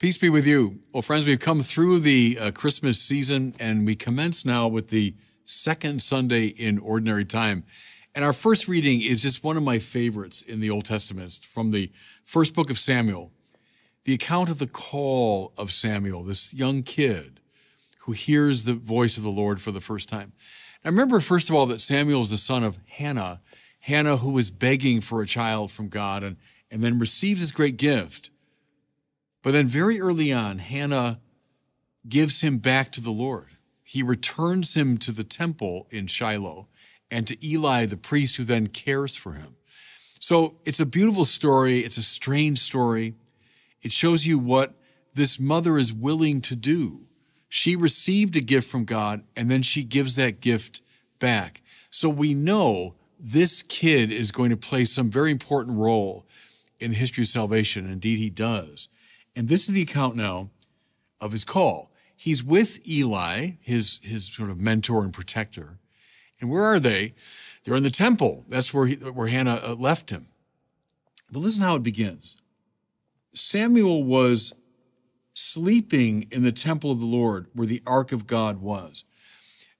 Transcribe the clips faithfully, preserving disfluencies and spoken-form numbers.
Peace be with you. Well, friends, we've come through the uh, Christmas season, and we commence now with the second Sunday in Ordinary Time. And our first reading is just one of my favorites in the Old Testament. It's from the first book of Samuel, the account of the call of Samuel, this young kid who hears the voice of the Lord for the first time. Now, remember, first of all, that Samuel is the son of Hannah, Hannah who was begging for a child from God and, and then receives this great gift. But then very early on, Hannah gives him back to the Lord. He returns him to the temple in Shiloh and to Eli, the priest, who then cares for him. So it's a beautiful story. It's a strange story. It shows you what this mother is willing to do. She received a gift from God, and then she gives that gift back. So we know this kid is going to play some very important role in the history of salvation. Indeed, he does. And this is the account now of his call. He's with Eli, his, his sort of mentor and protector. And where are they? They're in the temple. That's where, he, where Hannah left him. But listen how it begins. Samuel was sleeping in the temple of the Lord where the Ark of God was.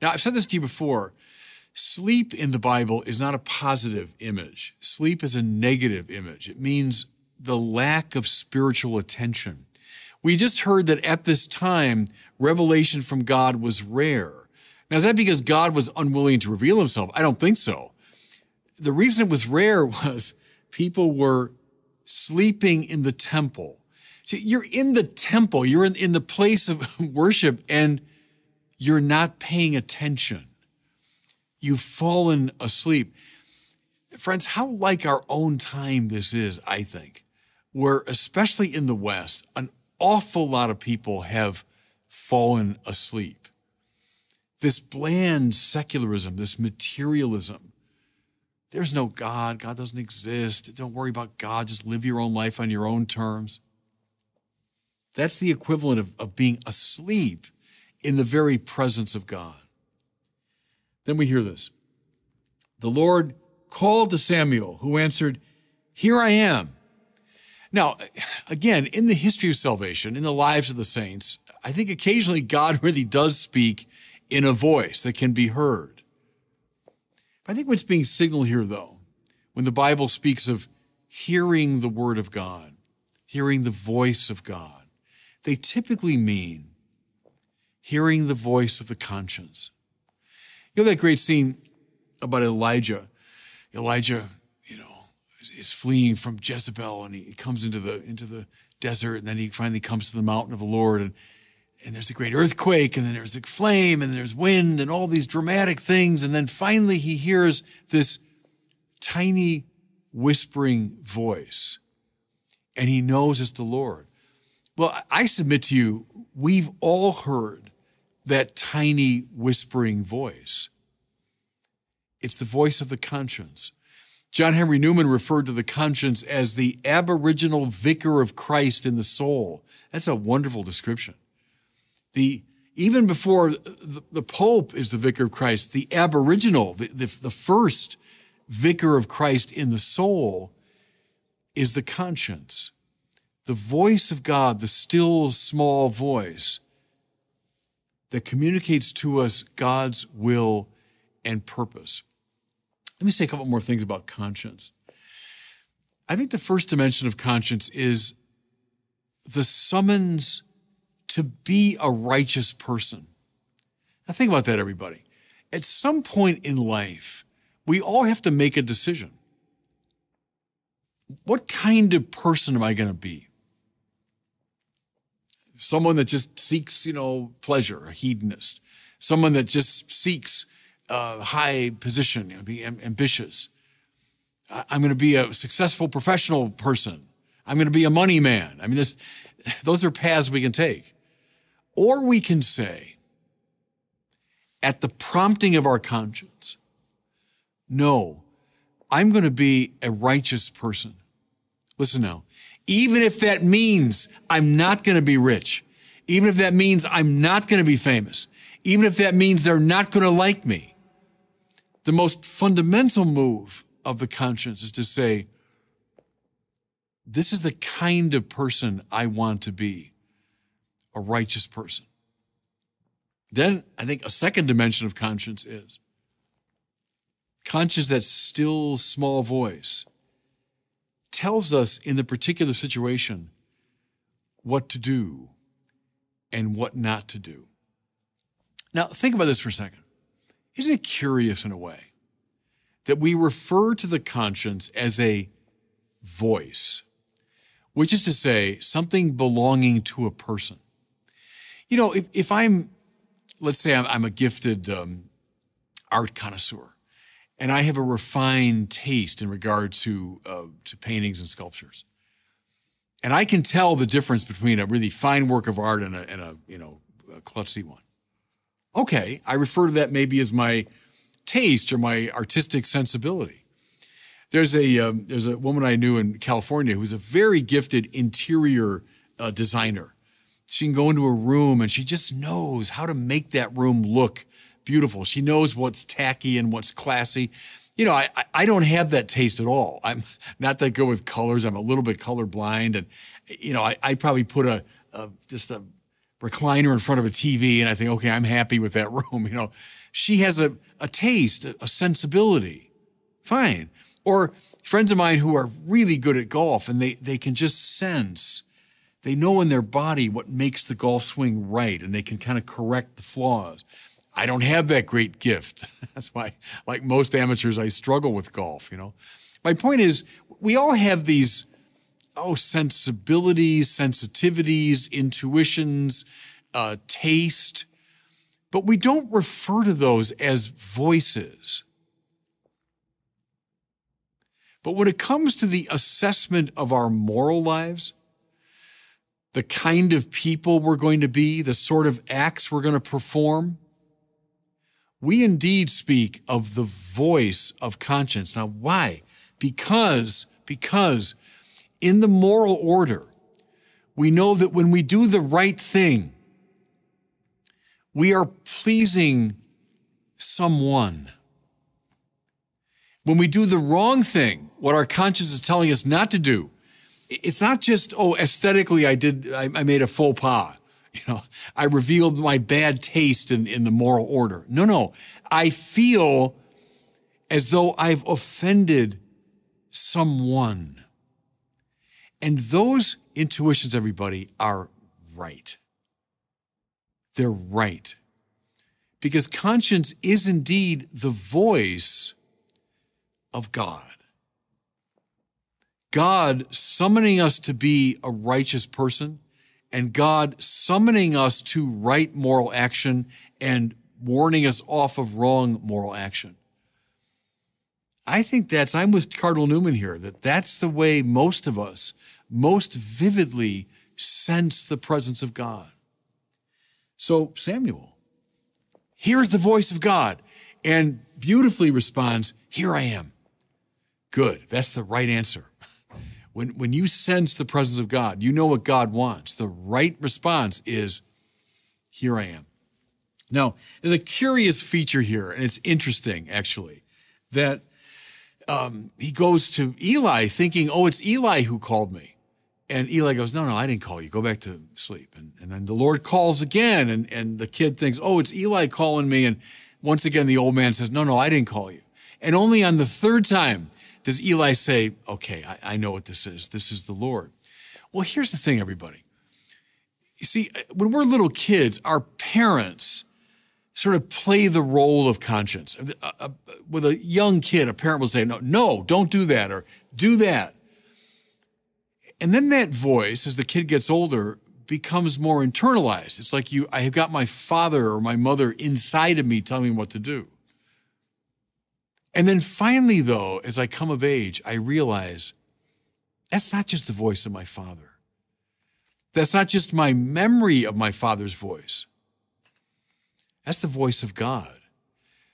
Now, I've said this to you before. Sleep in the Bible is not a positive image. Sleep is a negative image. It means the lack of spiritual attention. We just heard that at this time, revelation from God was rare. Now, is that because God was unwilling to reveal himself? I don't think so. The reason it was rare was people were sleeping in the temple. See, you're in the temple, you're in, in the place of worship, and you're not paying attention. You've fallen asleep. Friends, how like our own time this is, I think, where especially in the West, an awful lot of people have fallen asleep. This bland secularism, this materialism, there's no God, God doesn't exist, don't worry about God, just live your own life on your own terms. That's the equivalent of, of being asleep in the very presence of God. Then we hear this. The Lord called to Samuel, who answered, "Here I am." Now, again, in the history of salvation, in the lives of the saints, I think occasionally God really does speak in a voice that can be heard. I think what's being signaled here, though, when the Bible speaks of hearing the word of God, hearing the voice of God, they typically mean hearing the voice of the conscience. You know that great scene about Elijah. Elijah, you know, is fleeing from Jezebel, and he comes into the into the desert, and then he finally comes to the mountain of the Lord, and, and there's a great earthquake, and then there's a flame, and there's wind, and all these dramatic things, and then finally he hears this tiny whispering voice, and he knows it's the Lord. Well, I submit to you, we've all heard that tiny whispering voice. It's the voice of the conscience. John Henry Newman referred to the conscience as the aboriginal vicar of Christ in the soul. That's a wonderful description. The, even before the, the Pope is the vicar of Christ, the aboriginal, the, the, the first vicar of Christ in the soul is the conscience. The voice of God, the still small voice that communicates to us God's will and purpose. Let me say a couple more things about conscience. I think the first dimension of conscience is the summons to be a righteous person. Now think about that, everybody. At some point in life, we all have to make a decision. What kind of person am I going to be? Someone that just seeks, you know, pleasure, a hedonist. Someone that just seeks Uh, high position, you know, be am- ambitious. I- I'm going to be a successful professional person. I'm going to be a money man. I mean, this, those are paths we can take. Or we can say, at the prompting of our conscience, no, I'm going to be a righteous person. Listen now, even if that means I'm not going to be rich, even if that means I'm not going to be famous, even if that means they're not going to like me, the most fundamental move of the conscience is to say, this is the kind of person I want to be. a righteous person. Then I think a second dimension of conscience is conscience, that still small voice, tells us in the particular situation what to do and what not to do. Now, think about this for a second. Isn't it curious in a way that we refer to the conscience as a voice, which is to say something belonging to a person? You know, if, if I'm, let's say I'm, I'm a gifted um, art connoisseur, and I have a refined taste in regard to, uh, to paintings and sculptures, and I can tell the difference between a really fine work of art and a, and a you know, a klutzy one. Okay, I refer to that maybe as my taste or my artistic sensibility. There's a, um, there's a woman I knew in California who's a very gifted interior uh, designer. She can go into a room and she just knows how to make that room look beautiful. She knows what's tacky and what's classy. You know, I, I don't have that taste at all. I'm not that good with colors. I'm a little bit colorblind. And, you know, I, I probably put a, a just a recliner in front of a T V and I think, okay, I'm happy with that room. You know, she has a, a taste, a sensibility. Fine. Or friends of mine who are really good at golf and they, they can just sense, they know in their body what makes the golf swing right and they can kind of correct the flaws. I don't have that great gift. That's why, like most amateurs, I struggle with golf, you know. My point is, we all have these, oh, sensibilities, sensitivities, intuitions, uh, taste, but we don't refer to those as voices. But when it comes to the assessment of our moral lives, the kind of people we're going to be, the sort of acts we're going to perform, we indeed speak of the voice of conscience. Now, why? Because, because in the moral order, we know that when we do the right thing, we are pleasing someone. When we do the wrong thing, what our conscience is telling us not to do, it's not just, oh, aesthetically I did, I, I made a faux pas. You know, I revealed my bad taste in, in the moral order. No, no. I feel as though I've offended someone. And those intuitions, everybody, are right. They're right. Because conscience is indeed the voice of God. God summoning us to be a righteous person, and God summoning us to right moral action and warning us off of wrong moral action. I think that's, I'm with Cardinal Newman here, that that's the way most of us most vividly sense the presence of God. So Samuel hears the voice of God and beautifully responds, "Here I am." Good, that's the right answer. When, when you sense the presence of God, you know what God wants. The right response is, "Here I am." Now, there's a curious feature here, and it's interesting, actually, that um, he goes to Eli thinking, oh, it's Eli who called me. And Eli goes, no, no, I didn't call you. Go back to sleep. And, and then the Lord calls again, and, and the kid thinks, oh, it's Eli calling me. And once again, the old man says, no, no, I didn't call you. And only on the third time does Eli say, okay, I, I know what this is. This is the Lord. Well, here's the thing, everybody. You see, when we're little kids, our parents sort of play the role of conscience. With a young kid, a parent will say, no, no, don't do that, or do that. And then that voice, as the kid gets older, becomes more internalized. It's like you, I have got my father or my mother inside of me telling me what to do. And then finally, though, as I come of age, I realize that's not just the voice of my father. That's not just my memory of my father's voice. That's the voice of God.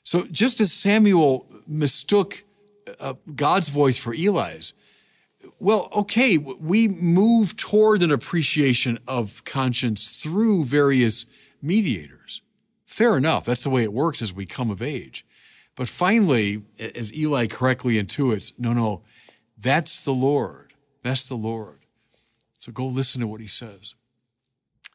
So just as Samuel mistook uh, God's voice for Eli's, well, okay, we move toward an appreciation of conscience through various mediators. Fair enough. That's the way it works as we come of age. But finally, as Eli correctly intuits, no, no, that's the Lord. That's the Lord. So go listen to what he says.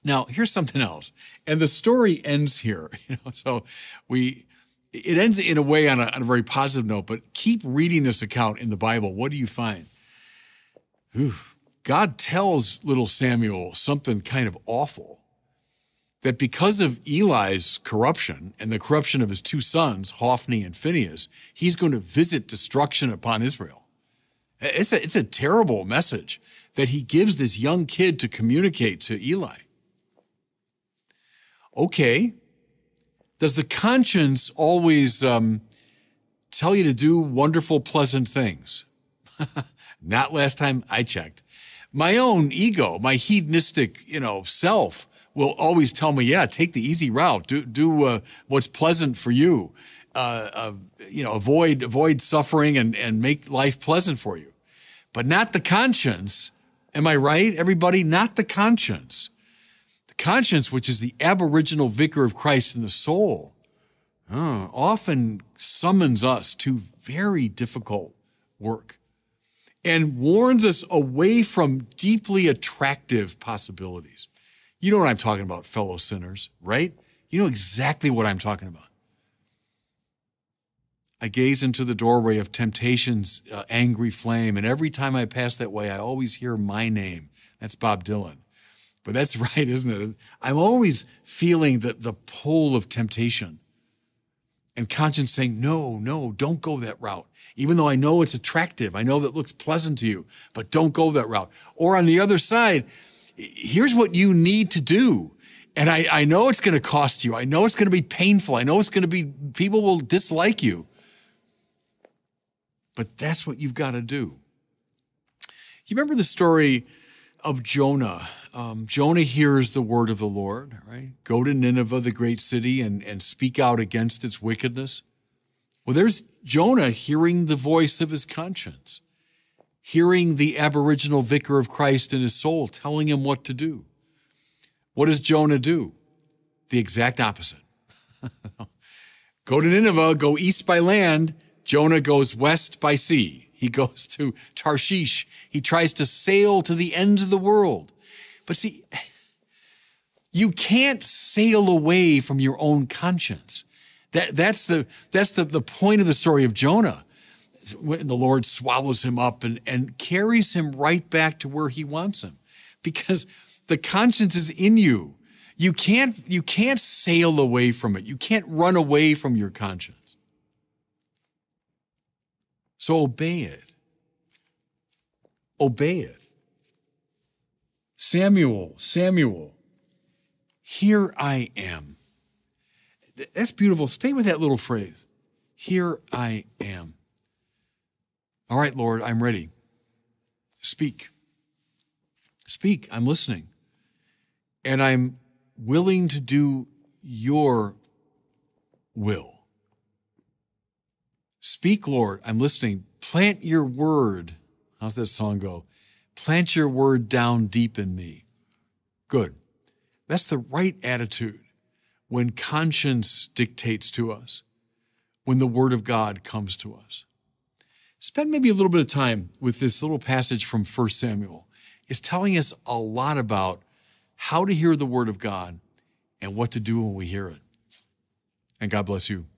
Now, here's something else. And the story ends here. You know, so we it ends in a way on a, on a very positive note, but keep reading this account in the Bible. What do you find? Whew. God tells little Samuel something kind of awful, that because of Eli's corruption and the corruption of his two sons, Hophni and Phinehas, he's going to visit destruction upon Israel. It's a, it's a terrible message that he gives this young kid to communicate to Eli. Okay, does the conscience always um, tell you to do wonderful, pleasant things? Not last time I checked. My own ego, my hedonistic, you know, self will always tell me, yeah, take the easy route, do do uh, what's pleasant for you, uh, uh, you know, avoid avoid suffering and and make life pleasant for you, but not the conscience. Am I right, everybody? Not the conscience. The conscience, which is the aboriginal vicar of Christ in the soul, uh, often summons us to very difficult work and warns us away from deeply attractive possibilities. You know what I'm talking about, fellow sinners, right? You know exactly what I'm talking about. I gaze into the doorway of temptation's uh, angry flame, and every time I pass that way, I always hear my name. That's Bob Dylan. But that's right, isn't it? I'm always feeling the, the pull of temptation and conscience saying, no, no, don't go that route. Even though I know it's attractive, I know that looks pleasant to you, but don't go that route. Or on the other side, here's what you need to do. And I, I know it's going to cost you. I know it's going to be painful. I know it's going to be, people will dislike you. But that's what you've got to do. You remember the story of Jonah? Um, Jonah hears the word of the Lord, right? Go to Nineveh, the great city, and, and speak out against its wickedness. Well, there's Jonah hearing the voice of his conscience, hearing the aboriginal vicar of Christ in his soul telling him what to do. What does Jonah do? The exact opposite. Go to Nineveh, go east by land. Jonah goes west by sea. He goes to Tarshish. He tries to sail to the end of the world. But see, you can't sail away from your own conscience. That, that's the, that's the, the point of the story of Jonah. When the Lord swallows him up and, and carries him right back to where he wants him, because the conscience is in you. You can't, you can't sail away from it. You can't run away from your conscience. So obey it. Obey it. Samuel, Samuel, here I am. That's beautiful. Stay with that little phrase. Here I am. All right, Lord, I'm ready. Speak. Speak. I'm listening. And I'm willing to do your will. Speak, Lord. I'm listening. Plant your word. How's that song go? Plant your word down deep in me. Good. That's the right attitude when conscience dictates to us, when the word of God comes to us. Spend maybe a little bit of time with this little passage from First Samuel. It's telling us a lot about how to hear the word of God and what to do when we hear it. And God bless you.